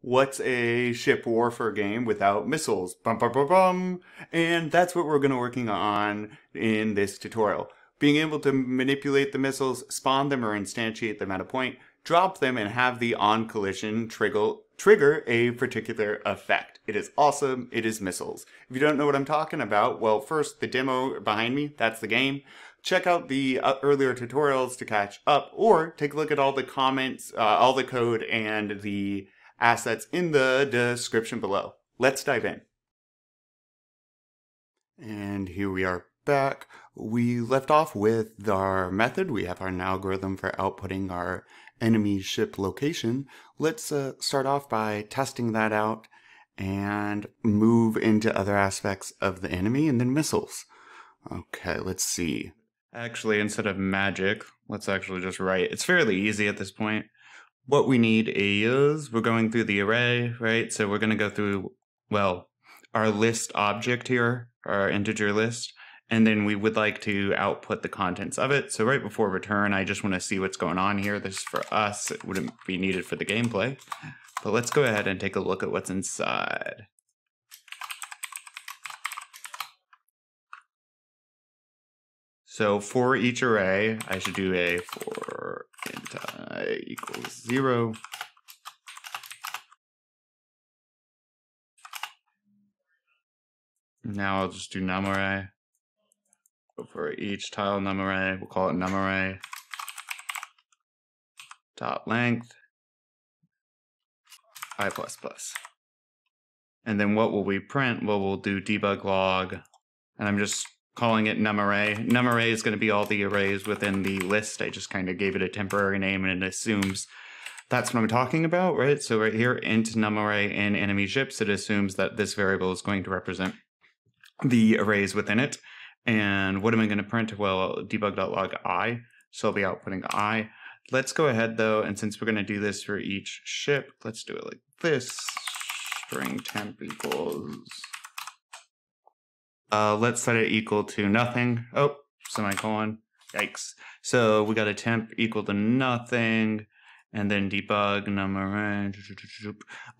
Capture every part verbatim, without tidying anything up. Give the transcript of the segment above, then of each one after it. what's a ship warfare game without missiles? Bum, bum, bum, bum. And that's what we're going to be working on in this tutorial. Being able to manipulate the missiles, spawn them or instantiate them at a point, drop them, and have the on collision trigger trigger a particular effect. It is awesome. It is missiles. If you don't know what I'm talking about, well, first, the demo behind me, that's the game. Check out the uh, earlier tutorials to catch up, or take a look at all the comments, uh, all the code, and the assets in the description below. Let's dive in. And here we are back. We left off with our method. We have our algorithm for outputting our enemy ship location. Let's uh, start off by testing that out and move into other aspects of the enemy and then missiles. Okay, let's see. Actually, instead of magic, let's actually just write. It's fairly easy at this point. What we need is, we're going through the array, right? So we're going to go through, well, our list object here, our integer list, and then we would like to output the contents of it. So right before return, I just want to see what's going on here. This is for us. It wouldn't be needed for the gameplay. But let's go ahead and take a look at what's inside. So for each array, I should do a for anti equals zero. Now I'll just do num array. For each tile num array, we'll call it num array dot length I plus plus. And then what will we print? Well, we'll do debug log, and I'm just calling it numArray. NumArray is going to be all the arrays within the list. I just kind of gave it a temporary name and it assumes that's what I'm talking about, right? So right here, int numArray in enemy ships, it assumes that this variable is going to represent the arrays within it. And what am I going to print? Well, debug.log I. So I'll be outputting I. Let's go ahead though, and since we're going to do this for each ship, let's do it like this. String temp equals Uh, let's set it equal to nothing. Oh, semicolon. Yikes. So we got a temp equal to nothing. And then debug numArray.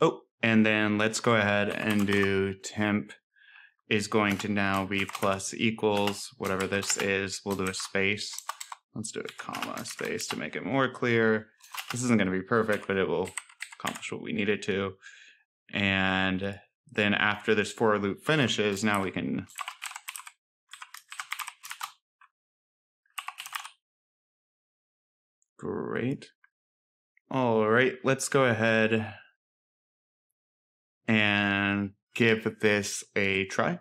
Oh, and then let's go ahead and do temp is going to now be plus equals whatever this is. We'll do a space. Let's do a comma space to make it more clear. This isn't going to be perfect, but it will accomplish what we need it to. And then after this for loop finishes, now we can great. All right, let's go ahead and give this a try.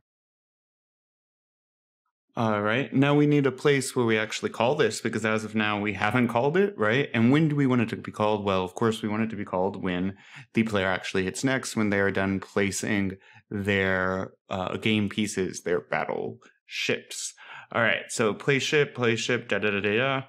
All right, now we need a place where we actually call this, because as of now we haven't called it, right? And when do we want it to be called? Well, of course we want it to be called when the player actually hits next, when they are done placing their uh, game pieces, their battle ships. All right, so play ship, play ship, da da da da da.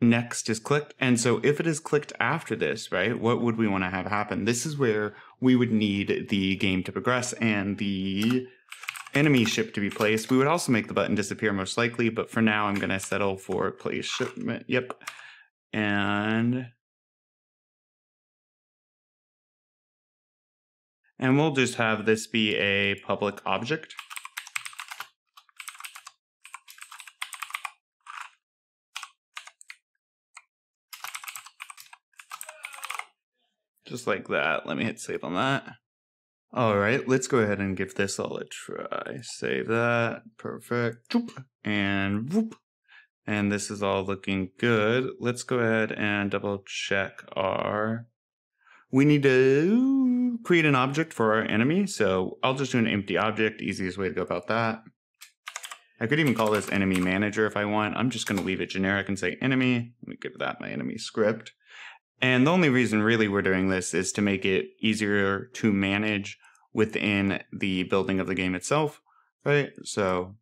Next is clicked. And so if it is clicked after this, right, what would we want to have happen? This is where we would need the game to progress and the enemy ship to be placed. We would also make the button disappear most likely, but for now I'm going to settle for place shipment. Yep. And and we'll just have this be a public object. Just like that. Let me hit save on that. All right, let's go ahead and give this all a try. Save that, perfect, and whoop. And this is all looking good. Let's go ahead and double check our, we need to create an object for our enemy. So I'll just do an empty object, easiest way to go about that. I could even call this enemy manager if I want. I'm just gonna leave it generic and say enemy. Let me give that my enemy script. And the only reason really we're doing this is to make it easier to manage within the building of the game itself, right? So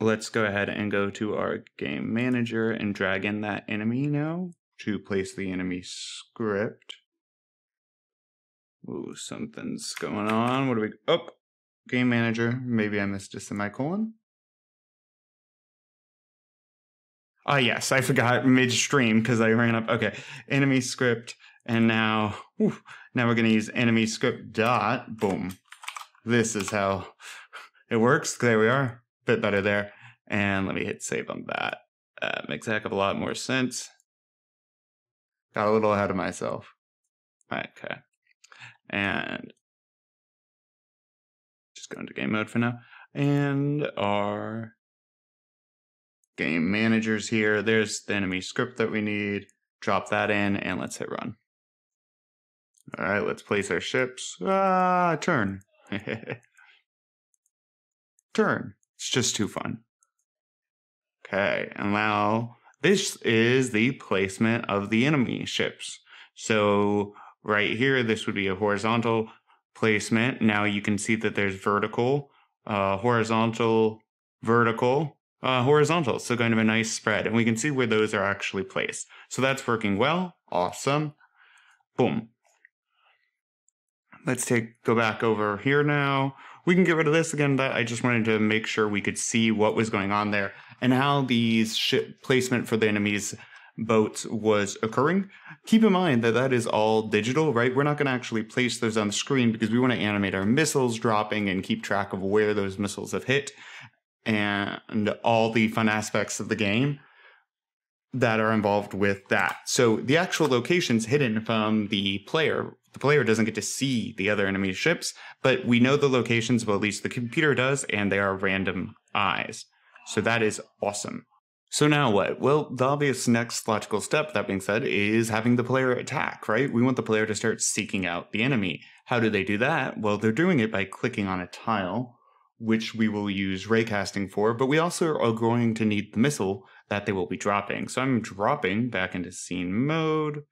let's go ahead and go to our game manager and drag in that enemy now to place the enemy script. Ooh, something's going on. What do we, oh, game manager. Maybe I missed a semicolon. Ah, uh, yes, I forgot midstream because I ran up. Okay, enemy script, and now whew, now we're gonna use enemy script dot boom. This is how it works. There we are, a bit better there. And let me hit save on that. That makes a heck of a lot more sense. Got a little ahead of myself. Okay, and just go into game mode for now. And our game managers here. There's the enemy script that we need. Drop that in and let's hit run. All right, let's place our ships. Ah, turn. Turn. It's just too fun. Okay, and now this is the placement of the enemy ships. So right here, this would be a horizontal placement. Now you can see that there's vertical, uh, horizontal, vertical, uh, horizontal. So kind of a nice spread. And we can see where those are actually placed. So that's working well. Awesome. Boom. Let's take go back over here now. We can get rid of this again, but I just wanted to make sure we could see what was going on there and how these ship placement for the enemy's boats was occurring. Keep in mind that that is all digital, right? We're not going to actually place those on the screen because we want to animate our missiles dropping and keep track of where those missiles have hit and all the fun aspects of the game that are involved with that. So the actual location's hidden from the player. The player doesn't get to see the other enemy ships, but we know the locations, well, at least the computer does, and they are randomized. So that is awesome. So now what? Well, the obvious next logical step, that being said, is having the player attack, right? We want the player to start seeking out the enemy. How do they do that? Well, they're doing it by clicking on a tile, which we will use raycasting for, but we also are going to need the missile that they will be dropping. So I'm dropping back into scene mode.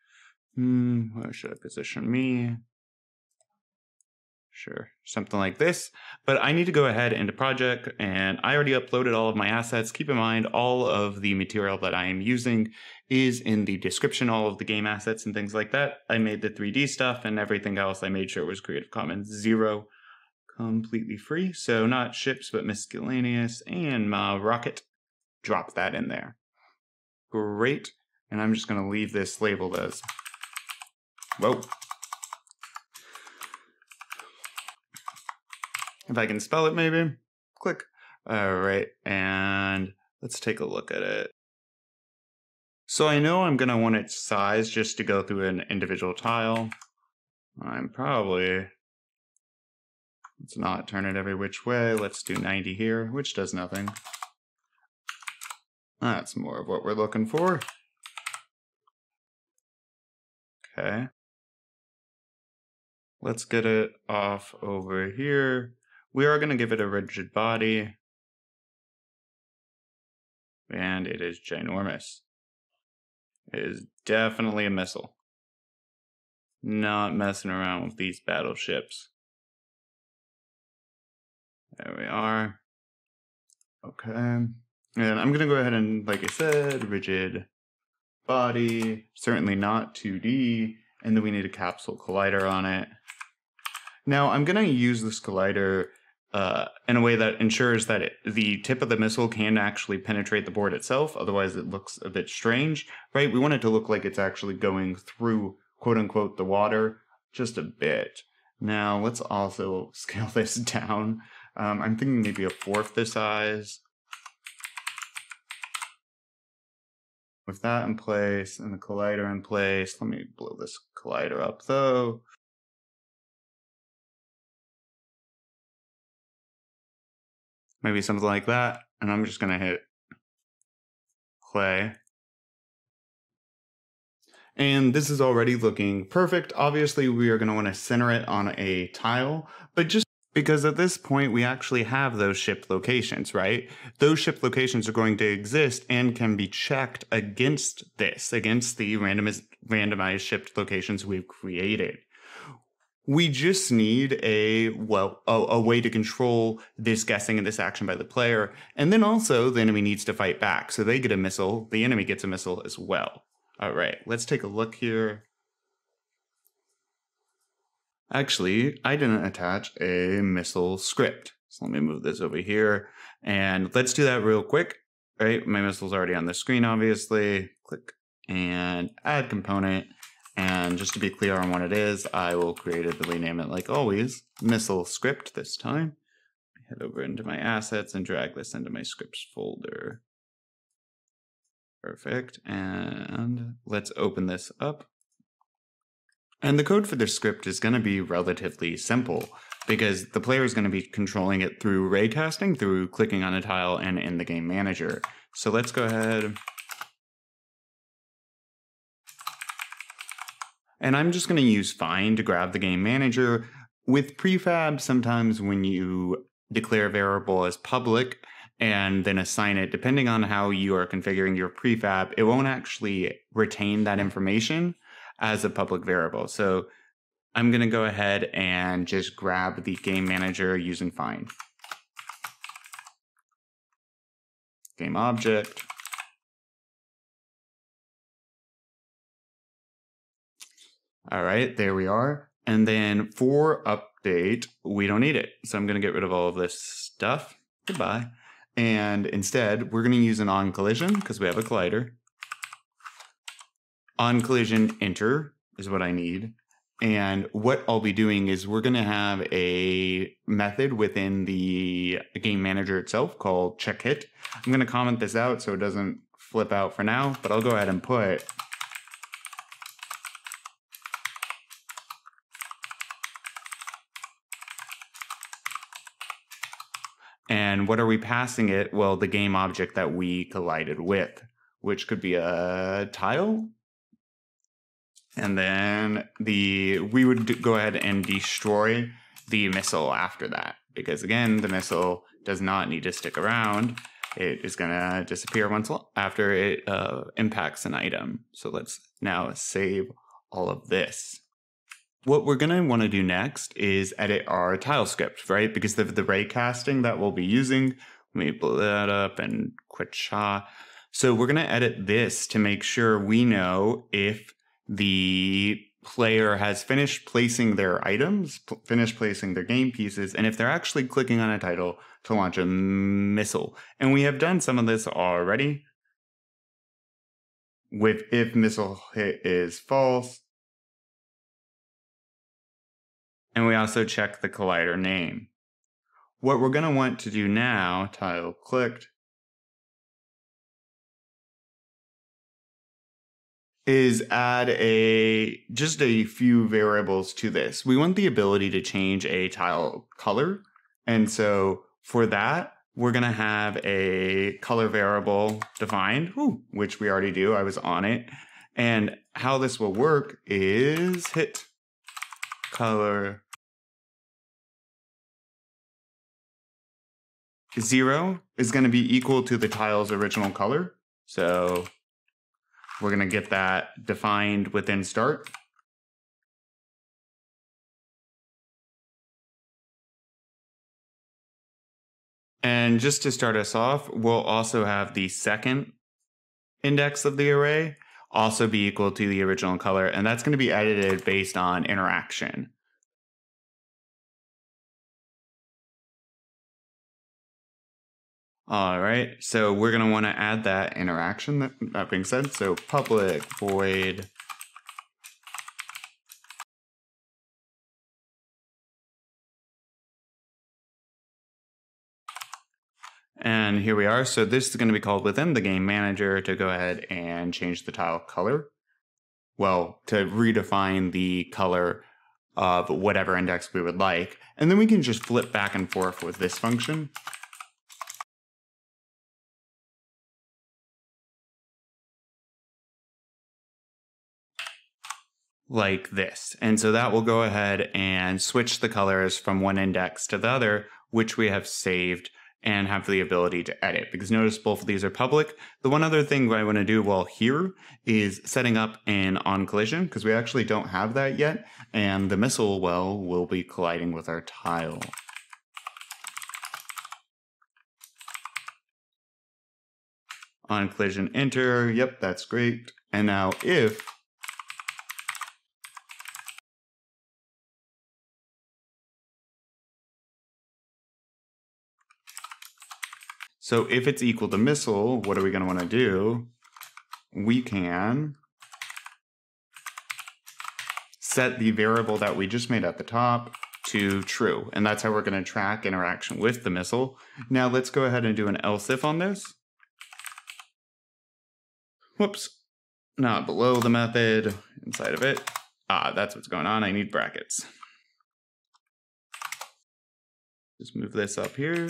Hmm, where should I position me? Sure, something like this. But I need to go ahead into project, and I already uploaded all of my assets. Keep in mind, all of the material that I am using is in the description, all of the game assets and things like that. I made the three D stuff and everything else. I made sure it was Creative Commons zero, completely free. So not ships, but miscellaneous and my rocket. Drop that in there. Great. And I'm just gonna leave this labeled as whoa. If I can spell it, maybe. Click. All right, and let's take a look at it. So I know I'm going to want its size just to go through an individual tile. I'm probably... Let's not turn it every which way. Let's do ninety here, which does nothing. That's more of what we're looking for. Okay. Let's get it off over here. We are going to give it a rigid body. And it is ginormous. It is definitely a missile. Not messing around with these battleships. There we are. Okay. And I'm going to go ahead and, like I said, rigid body. Certainly not two D. And then we need a capsule collider on it. Now I'm going to use this collider uh, in a way that ensures that it, the tip of the missile can actually penetrate the board itself. Otherwise it looks a bit strange, right? We want it to look like it's actually going through, quote unquote, the water just a bit. Now let's also scale this down. Um, I'm thinking maybe a fourth the size. With that in place and the collider in place, let me blow this collider up though. Maybe something like that. And I'm just going to hit play. And this is already looking perfect. Obviously, we are going to want to center it on a tile, but just because at this point, we actually have those ship locations, right? Those ship locations are going to exist and can be checked against this, against the randomized, randomized shipped locations we've created. We just need a, well, a, a way to control this guessing and this action by the player. And then also the enemy needs to fight back. So they get a missile. The enemy gets a missile as well. All right, let's take a look here. Actually, I didn't attach a missile script. So let me move this over here and let's do that real quick. right? My missile's already on the screen, obviously. Click and add component. And just to be clear on what it is, I will creatively name it like always, missile script this time. Head over into my assets and drag this into my scripts folder. Perfect. And let's open this up. And the code for this script is going to be relatively simple because the player is going to be controlling it through raycasting, through clicking on a tile and in the game manager. So let's go ahead. And I'm just going to use find to grab the game manager. With prefab, sometimes when you declare a variable as public and then assign it, depending on how you are configuring your prefab, it won't actually retain that information as a public variable. So I'm going to go ahead and just grab the game manager using find. Game object. All right, there we are. And then for update, we don't need it. So I'm going to get rid of all of this stuff. Goodbye. And instead, we're going to use an on collision because we have a collider. On collision enter is what I need. And what I'll be doing is we're going to have a method within the game manager itself called check hit. I'm going to comment this out so it doesn't flip out for now, but I'll go ahead and put and what are we passing it? Well, the game object that we collided with, which could be a tile. And then the we would go ahead and destroy the missile after that. Because again, the missile does not need to stick around. It is going to disappear once after it uh, impacts an item. So let's now save all of this. What we're going to want to do next is edit our tile script, right? Because of the raycasting that we'll be using. Let me blow that up and quit shot. So we're going to edit this to make sure we know if the player has finished placing their items, finished placing their game pieces, and if they're actually clicking on a title to launch a missile. And we have done some of this already with if missile hit is false. And we also check the collider name. What we're going to want to do now, tile clicked, is add a just a few variables to this. We want the ability to change a tile color. And so for that, we're going to have a color variable defined, which we already do. I was on it. And how this will work is hit color zero is going to be equal to the tile's original color. So we're going to get that defined within start. And just to start us off, we'll also have the second index of the array also be equal to the original color, and that's going to be edited based on interaction. All right, so we're going to want to add that interaction, that, that being said, so public void and here we are. So this is going to be called within the game manager to go ahead and change the tile color. Well, to redefine the color of whatever index we would like. And then we can just flip back and forth with this function. Like this. And so that will go ahead and switch the colors from one index to the other, which we have saved and have the ability to edit, because notice both of these are public. The one other thing I want to do while here is setting up an on collision, because we actually don't have that yet, and the missile well will be colliding with our tile. On collision enter, yep, that's great. And now if So if it's equal to missile, what are we going to want to do? We can set the variable that we just made at the top to true. And that's how we're going to track interaction with the missile. Now let's go ahead and do an else if on this. Whoops, not below the method, inside of it. Ah, that's what's going on. I need brackets. Just move this up here.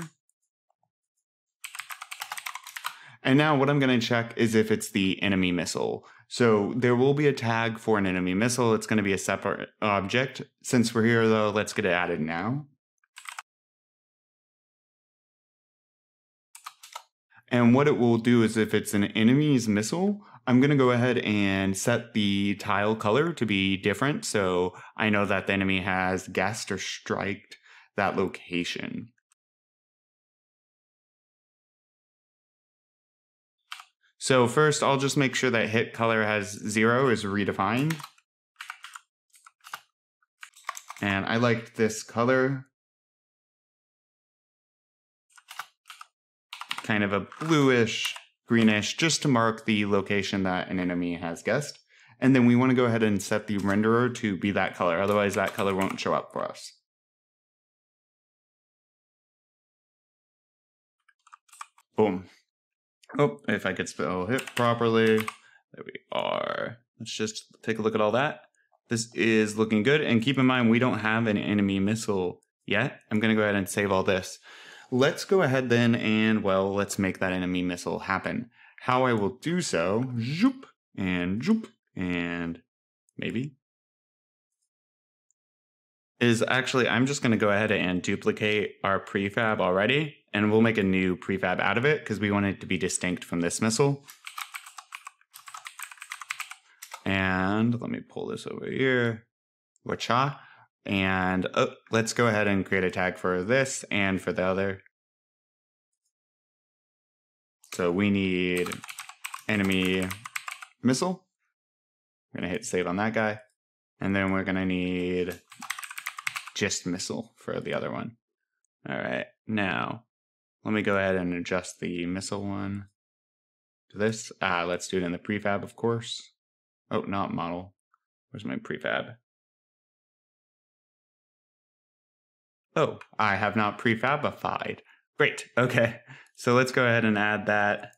And now what I'm going to check is if it's the enemy missile. So there will be a tag for an enemy missile. It's going to be a separate object. Since we're here though, let's get it added now. And what it will do is if it's an enemy's missile, I'm going to go ahead and set the tile color to be different. So I know that the enemy has gassed or striked that location. So first, I'll just make sure that hit color has zero is redefined. And I liked this color. Kind of a bluish, greenish, just to mark the location that an enemy has guessed. And then we want to go ahead and set the renderer to be that color. Otherwise, that color won't show up for us. Boom. Oh, if I could spell hit properly, there we are. Let's just take a look at all that. This is looking good. And keep in mind, we don't have an enemy missile yet. I'm going to go ahead and save all this. Let's go ahead then and, well, let's make that enemy missile happen. How I will do so, zoop, and zoop, and maybe, is actually I'm just going to go ahead and duplicate our prefab already. And we'll make a new prefab out of it because we want it to be distinct from this missile. And let me pull this over here. Wacha. And oh, let's go ahead and create a tag for this and for the other. So we need enemy missile. I'm going to hit save on that guy. And then we're going to need just missile for the other one. All right, now. Let me go ahead and adjust the missile one to this. Ah, let's do it in the prefab, of course. Oh, not model. Where's my prefab? Oh, I have not prefabified. Great, okay. So let's go ahead and add that.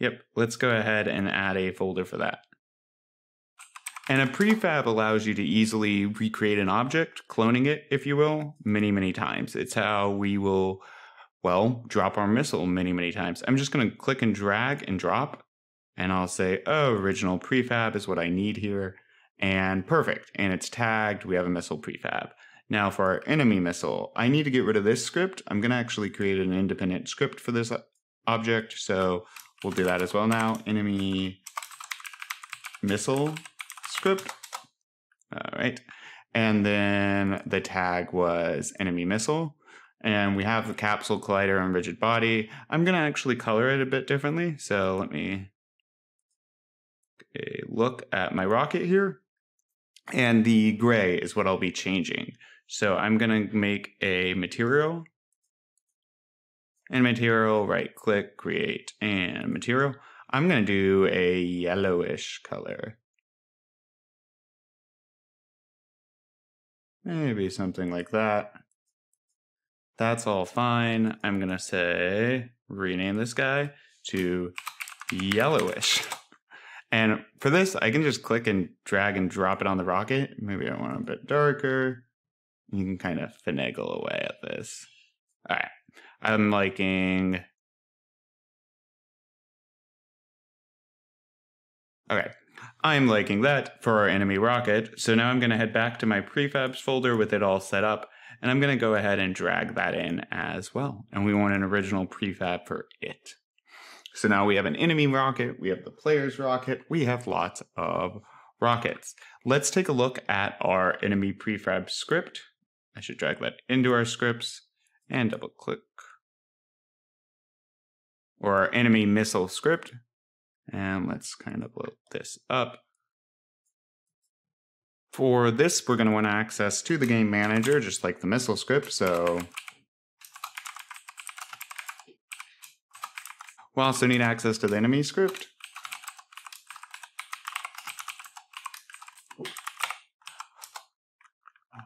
Yep, let's go ahead and add a folder for that. And a prefab allows you to easily recreate an object, cloning it, if you will, many, many times. It's how we will, well, drop our missile many, many times. I'm just going to click and drag and drop, and I'll say, oh, original prefab is what I need here. And perfect. And it's tagged. We have a missile prefab. Now for our enemy missile, I need to get rid of this script. I'm going to actually create an independent script for this object. So we'll do that as well now. Enemy missile script. All right. And then the tag was enemy missile. And we have the capsule collider and rigid body. I'm going to actually color it a bit differently. So let me a look at my rocket here. And the gray is what I'll be changing. So I'm going to make a material. And material, right click, create, and material. I'm going to do a yellowish color. Maybe something like that. That's all fine. I'm going to say, rename this guy to yellowish. And for this, I can just click and drag and drop it on the rocket. Maybe I want it a bit darker. You can kind of finagle away at this. All right. I'm liking. Okay. I'm liking that for our enemy rocket. So now I'm going to head back to my prefabs folder with it all set up. And I'm going to go ahead and drag that in as well. And we want an original prefab for it. So now we have an enemy rocket. We have the player's rocket. We have lots of rockets. Let's take a look at our enemy prefab script. I should drag that into our scripts and double click. Or our enemy missile script. And let's kind of load this up. For this, we're going to want access to the game manager, just like the missile script. So We'll also need access to the enemy script.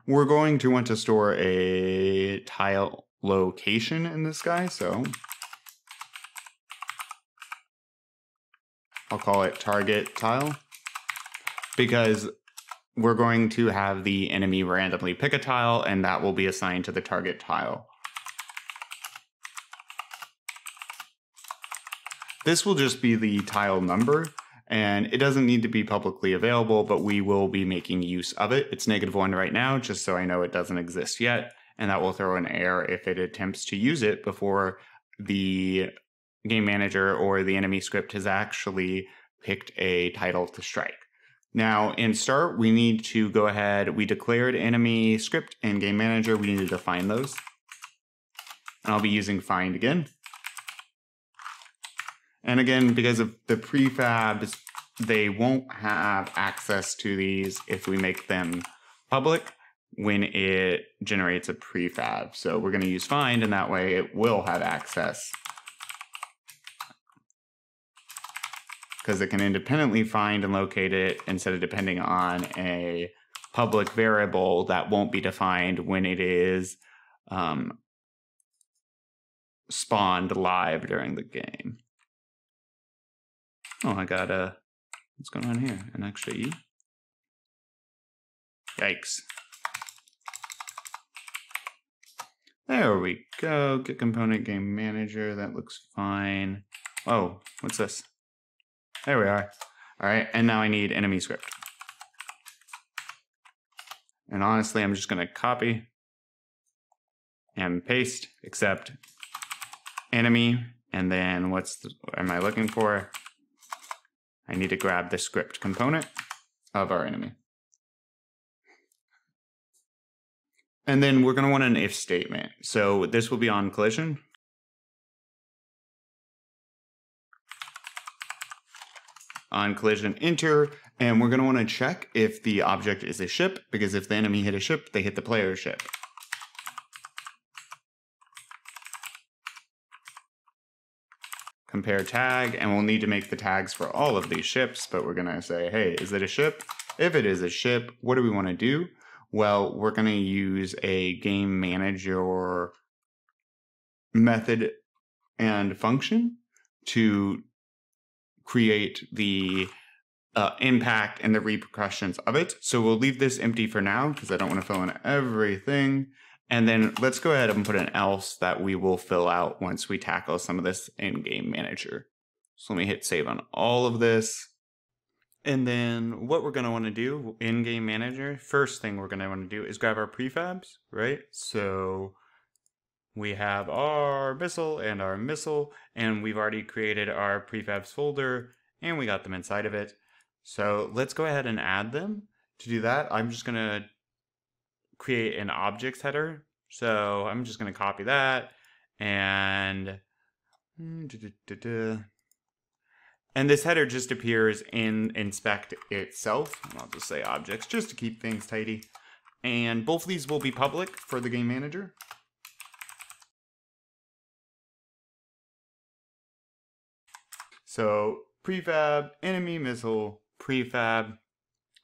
We're going to want to store a tile location in this guy, so I'll call it target tile, because we're going to have the enemy randomly pick a tile and that will be assigned to the target tile. This will just be the tile number, and it doesn't need to be publicly available, but we will be making use of it. It's negative one right now, just so I know it doesn't exist yet, and that will throw an error if it attempts to use it before the game manager or the enemy script has actually picked a title to strike. Now in start, we need to go ahead, we declared enemy script and game manager, we needed to find those. And I'll be using find again. And again, because of the prefabs, they won't have access to these if we make them public when it generates a prefab. So we're gonna use find, and that way it will have access, because it can independently find and locate it instead of depending on a public variable that won't be defined when it is um, spawned live during the game. Oh, I got a, what's going on here? An extra E? Yikes. There we go, get component game manager, that looks fine. Oh, what's this? There we are. All right, and now I need enemy script. And honestly, I'm just gonna copy and paste, except enemy, and then what's the, what am I looking for? I need to grab the script component of our enemy. And then we're gonna want an if statement. So this will be on collision. On collision enter, and we're gonna wanna check if the object is a ship, because if the enemy hit a ship, they hit the player's ship. Compare tag, and we'll need to make the tags for all of these ships, but we're gonna say, hey, is it a ship? If it is a ship, what do we wanna do? Well, we're gonna use a game manager method and function to create the uh, impact and the repercussions of it. So we'll leave this empty for now because I don't want to fill in everything. And then let's go ahead and put an else that we will fill out once we tackle some of this in game manager. So let me hit save on all of this. And then what we're going to want to do in game manager, first thing we're going to want to do is grab our prefabs, right? So we have our missile and our missile, and we've already created our prefabs folder and we got them inside of it. So let's go ahead and add them. To do that, I'm just gonna create an objects header. So I'm just gonna copy that, and and this header just appears in inspect itself. And I'll just say objects just to keep things tidy. And both of these will be public for the game manager. So prefab, enemy missile, prefab.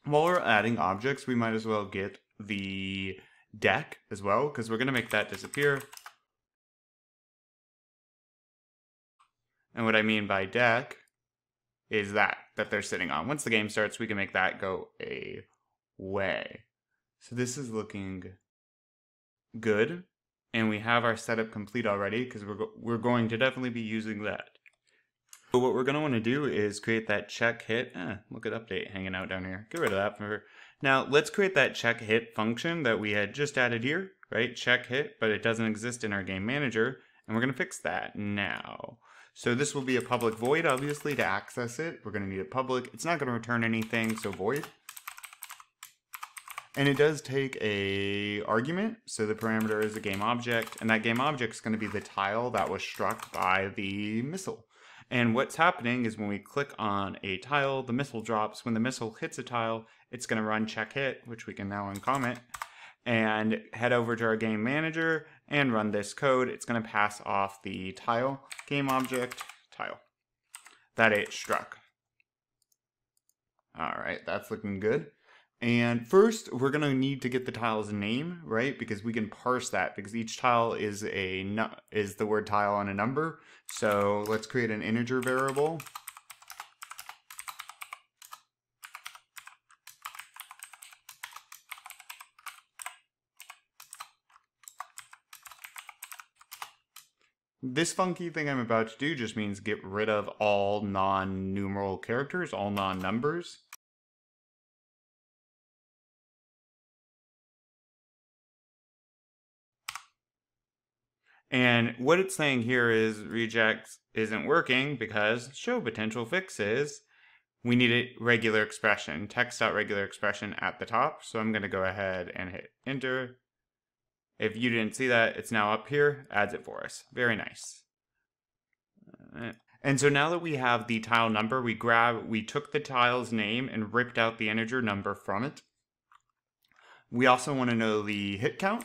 While we're adding objects, we might as well get the deck as well, because we're going to make that disappear. And what I mean by deck is that, that they're sitting on. Once the game starts, we can make that go away. So this is looking good. And we have our setup complete already, because we're, go we're going to definitely be using that. But what we're going to want to do is create that check hit. Eh, look at update hanging out down here. Get rid of that. For now, let's create that check hit function that we had just added here, right? Check hit, but it doesn't exist in our game manager. And we're going to fix that now. So this will be a public void, obviously, to access it. We're going to need a public. It's not going to return anything, so void. And it does take a argument. So the parameter is a game object. And that game object is going to be the tile that was struck by the missile. And what's happening is when we click on a tile, the missile drops. When the missile hits a tile, it's going to run check hit, which we can now uncomment, and head over to our game manager and run this code. It's going to pass off the tile game object tile that it struck. All right, that's looking good. And first, we're going to need to get the tile's name, right? Because we can parse that, because each tile is a is the word tile on a number. So let's create an integer variable. This funky thing I'm about to do just means get rid of all non-numeral characters, all non-numbers. And what it's saying here is regex isn't working because show potential fixes. We need a regular expression, text.regular expression at the top. So I'm going to go ahead and hit enter. If you didn't see that, it's now up here, adds it for us. Very nice. And so now that we have the tile number, we grab, we took the tile's name and ripped out the integer number from it. We also want to know the hit count.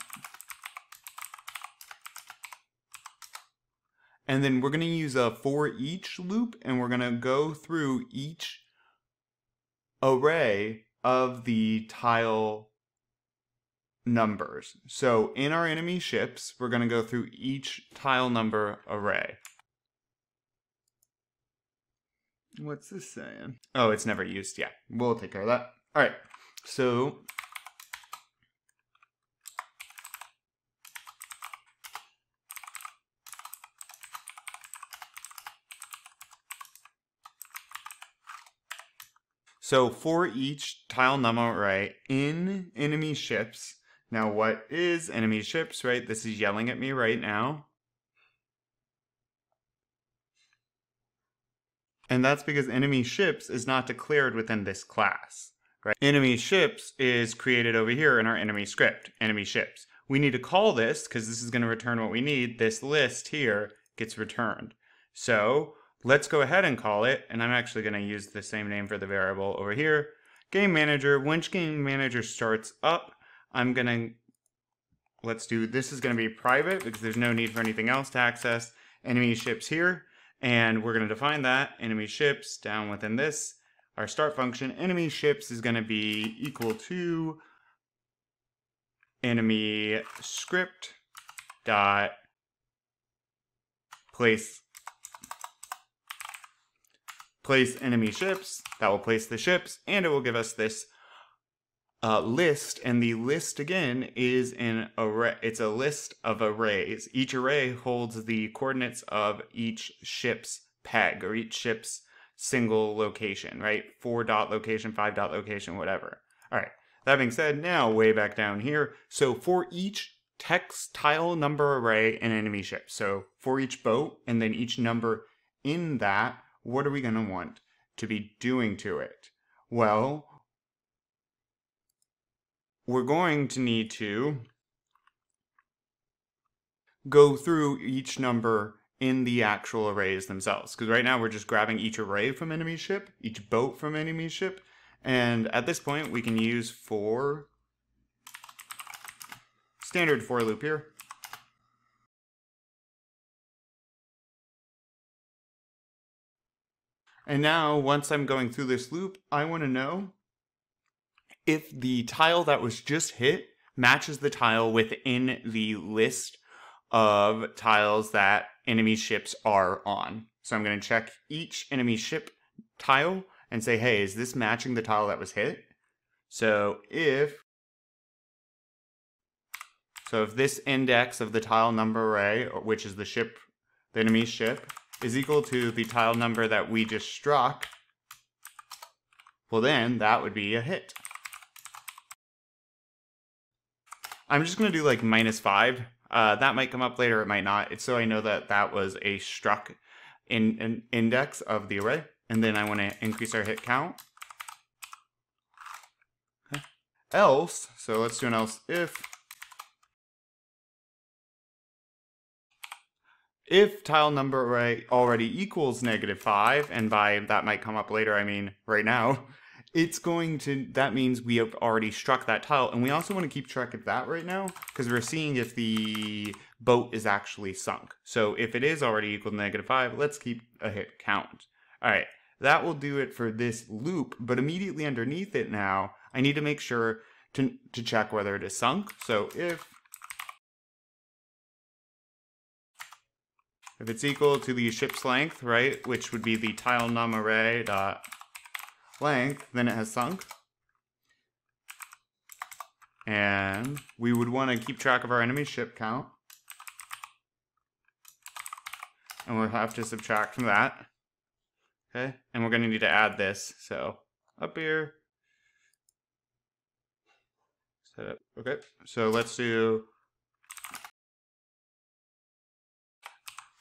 And then we're going to use a for each loop, and we're going to go through each array of the tile numbers. So in our enemy ships, we're going to go through each tile number array. What's this saying? Oh, it's never used. Yeah, we'll take care of that. All right. So So for each tile number array in enemy ships. Now what is enemy ships, right? This is yelling at me right now. And that's because enemy ships is not declared within this class, right? Enemy ships is created over here in our enemy script, enemy ships. We need to call this because this is going to return what we need. This list here gets returned. So let's go ahead and call it, and I'm actually going to use the same name for the variable over here. Game manager, once game manager starts up, I'm going to, let's do, this is going to be private because there's no need for anything else to access. Enemy ships here, and we're going to define that. Enemy ships down within this. Our start function, enemy ships is going to be equal to enemy script dot place, place enemy ships. That will place the ships, and it will give us this Uh, list, and the list again is an array. It's a list of arrays. Each array holds the coordinates of each ship's peg, or each ship's single location, right? Four dot location, five dot location, whatever. All right. That being said, now way back down here. So for each text tile number array and enemy ship. So for each boat, and then each number in that, what are we going to want to be doing to it? Well, we're going to need to go through each number in the actual arrays themselves. Because right now we're just grabbing each array from enemy ship, each boat from enemy ship. And at this point we can use for standard for loop here. And now once I'm going through this loop, I want to know if the tile that was just hit matches the tile within the list of tiles that enemy ships are on. So I'm going to check each enemy ship tile and say, hey, is this matching the tile that was hit? So if, so if this index of the tile number array, which is the ship, the enemy ship, is equal to the tile number that we just struck, well then that would be a hit. I'm just going to do like minus five. Uh, that might come up later. It might not. It's so I know that that was a struck in an index of the array. And then I want to increase our hit count. Okay. Else. So let's do an else if. If tile number array already equals negative five, and by that might come up later, I mean right now. it's going to, that means we have already struck that tile. And we also want to keep track of that right now, because we're seeing if the boat is actually sunk. So if it is already equal to negative five, let's keep a hit count. All right, that will do it for this loop. But immediately underneath it now, I need to make sure to, to check whether it is sunk. So if If it's equal to the ship's length, right, which would be the tile num array dot length, then it has sunk. And we would want to keep track of our enemy ship count. And we'll have to subtract from that. Okay, and we're going to need to add this. So up here. Set up. Okay, so let's do.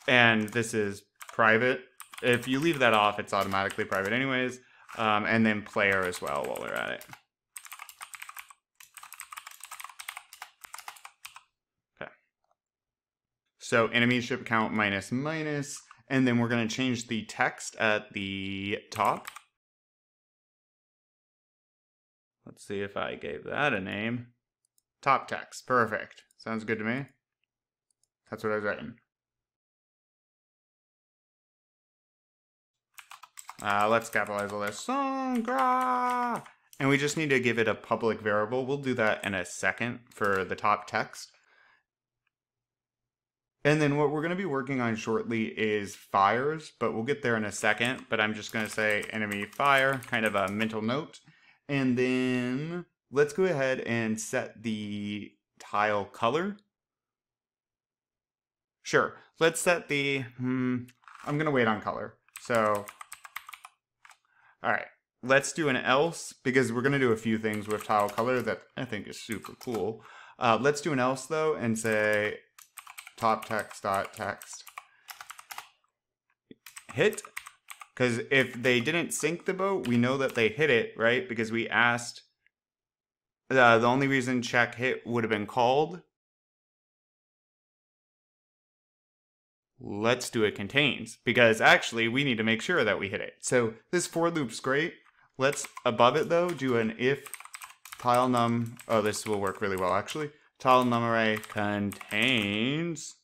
And this is private. If you leave that off, it's automatically private anyways. Um, and then player as well while we're at it. Okay. So enemy ship count minus minus. And then we're going to change the text at the top. Let's see if I gave that a name. Top text. Perfect. Sounds good to me. That's what I was writing. Uh, let's capitalize all this. Sangra! And we just need to give it a public variable. We'll do that in a second for the top text. And then what we're going to be working on shortly is fires, but we'll get there in a second. But I'm just going to say enemy fire, kind of a mental note. And then let's go ahead and set the tile color. Sure. Let's set the... Hmm, I'm going to wait on color. So... All right, let's do an else, because we're going to do a few things with tile color that I think is super cool. Uh, let's do an else, though, and say top text dot text hit, because if they didn't sink the boat, we know that they hit it, right? Because we asked, uh, the only reason check hit would have been called. Let's do it contains, because actually we need to make sure that we hit it. So this for loop's great. Let's above it though do an if tile num. Oh, this will work really well actually. Tile num array contains.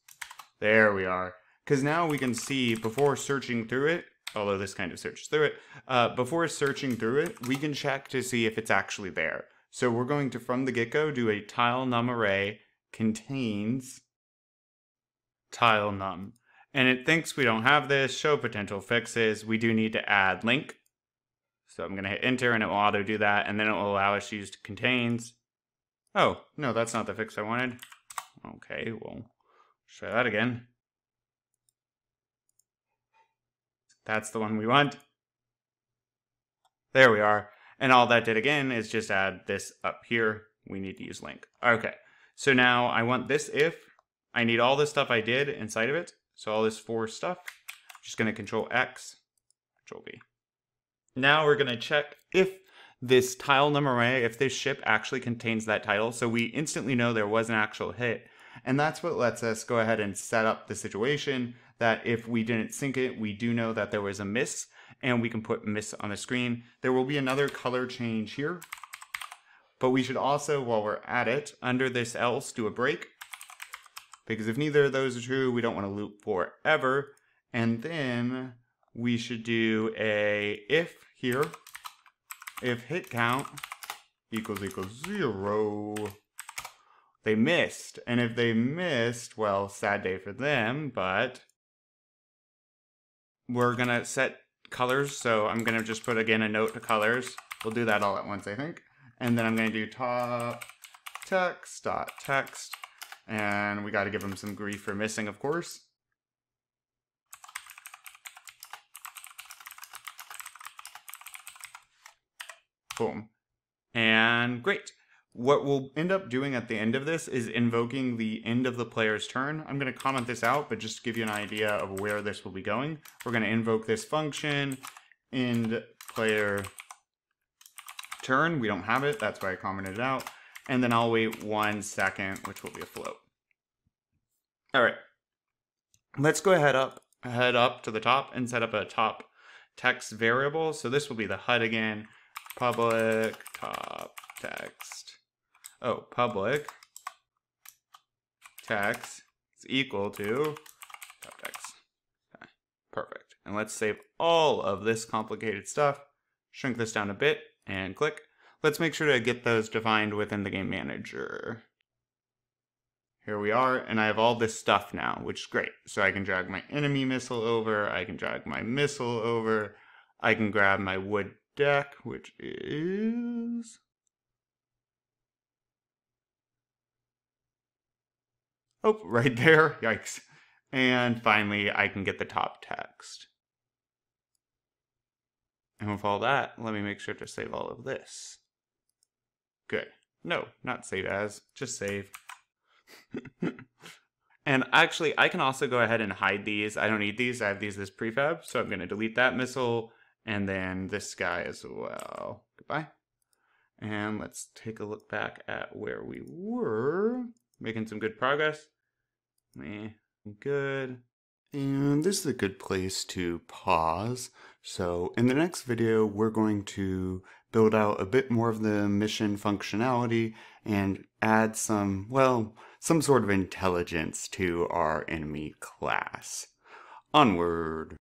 There we are. Because now we can see before searching through it. Although this kind of searches through it. Uh, before searching through it, we can check to see if it's actually there. So we're going to from the get go do a tile num array contains tile num. And it thinks we don't have this, show potential fixes. We do need to add link. So I'm going to hit enter and it will auto do that. And then it will allow us to use contains. Oh, no, that's not the fix I wanted. Okay, well, try that again. That's the one we want. There we are. And all that did again is just add this up here. We need to use link. Okay, so now I want this if. I need all this stuff I did inside of it. So all this for stuff, I'm just going to control X, control V. Now we're going to check if this tile num array, if this ship actually contains that title. So we instantly know there was an actual hit. And that's what lets us go ahead and set up the situation that if we didn't sync it, we do know that there was a miss and we can put miss on the screen. There will be another color change here, but we should also, while we're at it, under this else, do a break. Because if neither of those are true, we don't want to loop forever. And then we should do a if here, if hit count equals equals zero, they missed. And if they missed, well, sad day for them, but we're going to set colors. So I'm going to just put again a note to colors. We'll do that all at once, I think. And then I'm going to do top text dot text. And we got to give them some grief for missing, of course. Boom. And great. What we'll end up doing at the end of this is invoking the end of the player's turn. I'm going to comment this out, but just to give you an idea of where this will be going. We're going to invoke this function, end player turn. We don't have it. That's why I commented it out. And then I'll wait one second, which will be a float. All right, let's go ahead up, head up to the top and set up a top text variable. So this will be the H U D again. public top text. Oh, public text is equal to top text. Okay, perfect. And let's save all of this complicated stuff, shrink this down a bit, and click. Let's make sure to get those defined within the game manager. Here we are, and I have all this stuff now, which is great. So I can drag my enemy missile over, I can drag my missile over, I can grab my wood deck, which is... oh, right there, yikes. And finally, I can get the top text. And with all that, let me make sure to save all of this. Good. No, not save as, just save. And actually, I can also go ahead and hide these. I don't need these. I have these as prefab, so I'm going to delete that missile and then this guy as well. Goodbye. And let's take a look back at where we were. Making some good progress. Eh, good. And this is a good place to pause. So in the next video, we're going to build out a bit more of the mission functionality and add some, well, some sort of intelligence to our enemy class. Onward.